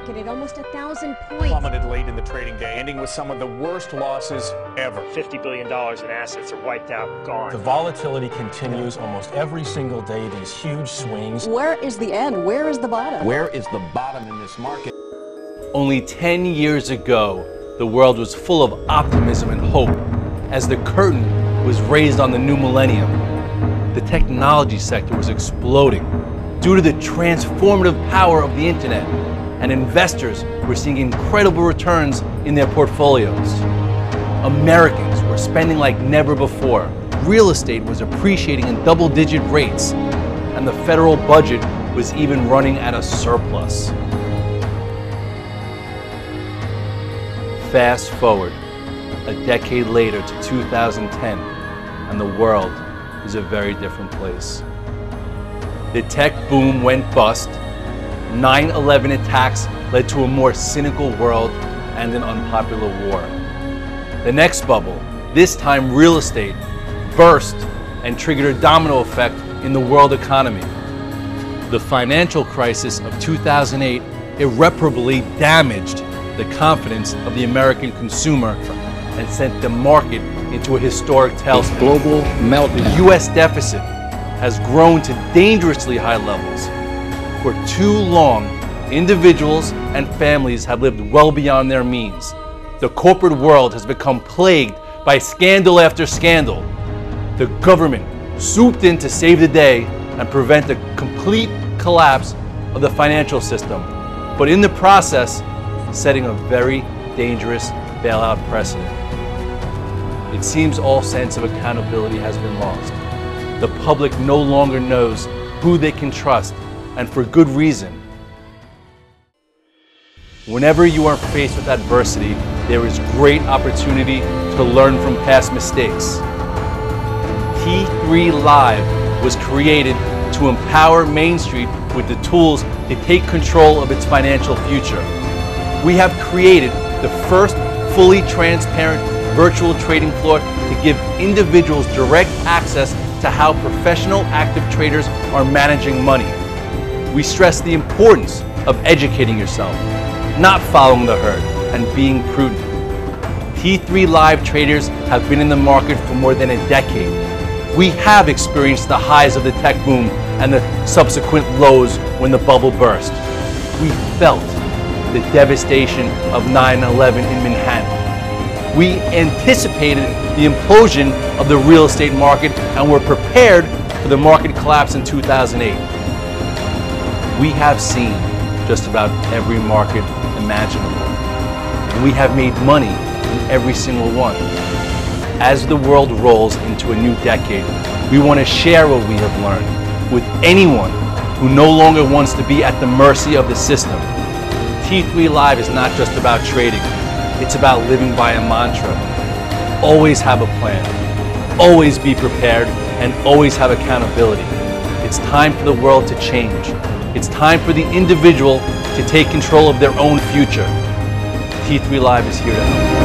skyrocketed almost 1,000 points. Plummeted late in the trading day, ending with some of the worst losses ever. $50 billion in assets are wiped out, gone. The volatility continues almost every single day, these huge swings. Where is the end? Where is the bottom? Where is the bottom in this market? Only 10 years ago, the world was full of optimism and hope as the curtain was raised on the new millennium. The technology sector was exploding due to the transformative power of the internet, and investors were seeing incredible returns in their portfolios. Americans were spending like never before. Real estate was appreciating in double-digit rates, and the federal budget was even running at a surplus. Fast forward a decade later to 2010, and the world is a very different place. The tech boom went bust, 9/11 attacks led to a more cynical world and an unpopular war. The next bubble, this time real estate, burst and triggered a domino effect in the world economy. The financial crisis of 2008 irreparably damaged the confidence of the American consumer and sent the market into a historic tailspin. Global meltdown. The U.S. deficit has grown to dangerously high levels. For too long, individuals and families have lived well beyond their means. The corporate world has become plagued by scandal after scandal. The government swooped in to save the day and prevent the complete collapse of the financial system, but in the process, setting a very dangerous bailout precedent. It seems all sense of accountability has been lost. The public no longer knows who they can trust, and for good reason. Whenever you are faced with adversity, there is great opportunity to learn from past mistakes. T3 Live was created to empower Main Street with the tools to take control of its financial future. We have created the first fully transparent virtual trading floor to give individuals direct access to how professional active traders are managing money. We stress the importance of educating yourself, not following the herd, and being prudent. T3 Live traders have been in the market for more than a decade. We have experienced the highs of the tech boom and the subsequent lows when the bubble burst. We felt the devastation of 9/11 in Manhattan. We anticipated the implosion of the real estate market and were prepared for the market collapse in 2008. We have seen just about every market imaginable, and we have made money in every single one. As the world rolls into a new decade, we want to share what we have learned with anyone who no longer wants to be at the mercy of the system. T3 Live is not just about trading. It's about living by a mantra. Always have a plan, always be prepared, and always have accountability. It's time for the world to change. It's time for the individual to take control of their own future. T3 Live is here to help.